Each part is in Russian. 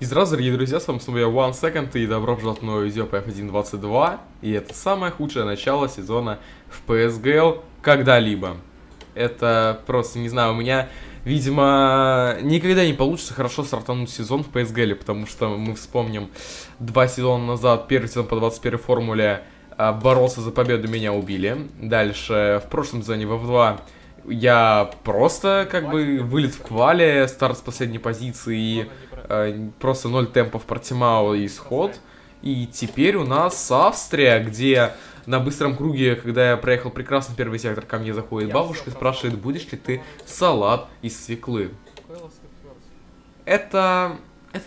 И сразу, дорогие друзья, с вами снова я, OneSecond, и добро пожаловать в новое видео по F1-22. И это самое худшее начало сезона в PSGL когда-либо. Это просто, не знаю, у меня, видимо, никогда не получится хорошо стартануть сезон в PSGL, потому что мы вспомним 2 сезона назад, первый сезон по 21 формуле боролся за победу, меня убили. Дальше, в прошлом сезоне в F2 я просто, как бы, вылет в квале, старт с последней позиции, просто 0 темпов Портимао и исход. И теперь у нас Австрия, где на быстром круге, когда я проехал прекрасно первый сектор, ко мне заходит бабушка и спрашивает, будешь ли ты салат из свеклы. Это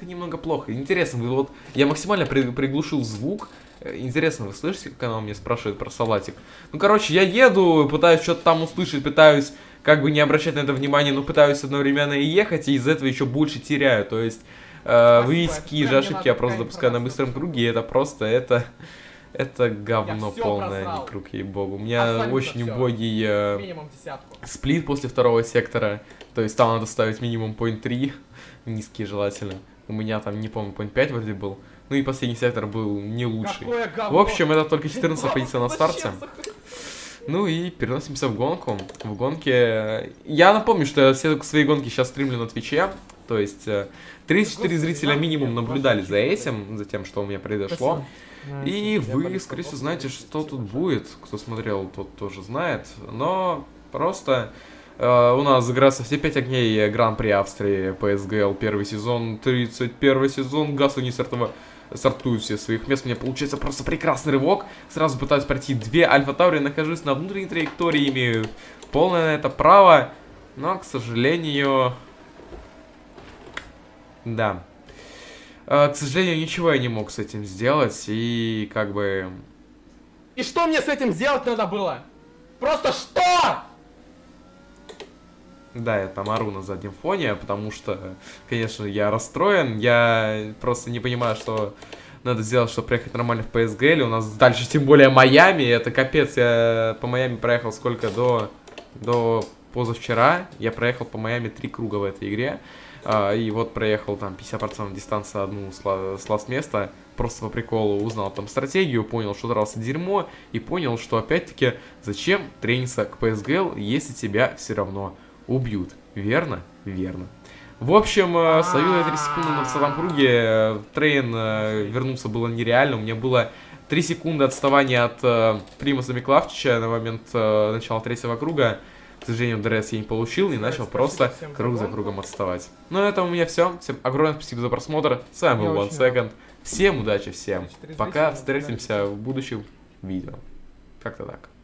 немного плохо. Интересно, вот я максимально приглушил звук. Интересно, вы слышите, как она у меня спрашивает про салатик? Ну, короче, я еду, пытаюсь что-то там услышать, пытаюсь как бы не обращать на это внимание, но пытаюсь одновременно и ехать, и из-за этого еще больше теряю. То есть, вы видите, какие же ошибки я просто допускаю на быстром круге, и это просто, это говно полное, не круг, ей-богу. У меня очень убогий сплит после 2-го сектора, то есть там надо ставить минимум 0.3, низкие желательно. У меня там, не помню, 0.5 вроде был. Ну и последний сектор был не лучший. В общем, это только 14 позиция на старте. Ну и переносимся в гонку. В гонке... Я напомню, что я все свои гонки сейчас стримлю на Твиче. То есть 34 зрителя минимум наблюдали за этим, за тем, что у меня произошло. И вы, скорее всего, знаете, что тут будет. Кто смотрел, тот тоже знает. Но просто... у нас загораются все 5 огней Гран-при Австрии, PSGL, первый сезон, 31 сезон, Гасу не стартуют все своих мест. У меня получается просто прекрасный рывок. Сразу пытаюсь пройти 2 Альфа-Тауэри, нахожусь на внутренней траектории, имею полное на это право. Но, к сожалению... Да. К сожалению, ничего я не мог с этим сделать, и как бы... И что мне с этим сделать надо было? Просто что?! Да, я там ору на заднем фоне, потому что, конечно, я расстроен. Я просто не понимаю, что надо сделать, чтобы проехать нормально в PSGL. У нас дальше, тем более, Майами. Это капец. Я по Майами проехал сколько до позавчера. Я проехал по Майами 3 круга в этой игре. И вот проехал там 50% дистанции, одну с места. Просто по приколу узнал там стратегию, понял, что дрался дерьмо. И понял, что, опять-таки, зачем трениться к PSGL, если тебя все равно убьют. Верно? Верно. В общем, словил я 3 секунды на 20-м круге. Трейн вернуться было нереально. У меня было 3 секунды отставания от Примаса Миклавчича на момент начала 3-го круга. К сожалению, ДРС я не получил и начал просто круг за кругом отставать. Ну, на этом у меня все. Всем огромное спасибо за просмотр. С вами был OneSecond. Всем удачи, всем пока. Встретимся в будущем видео. Как-то так.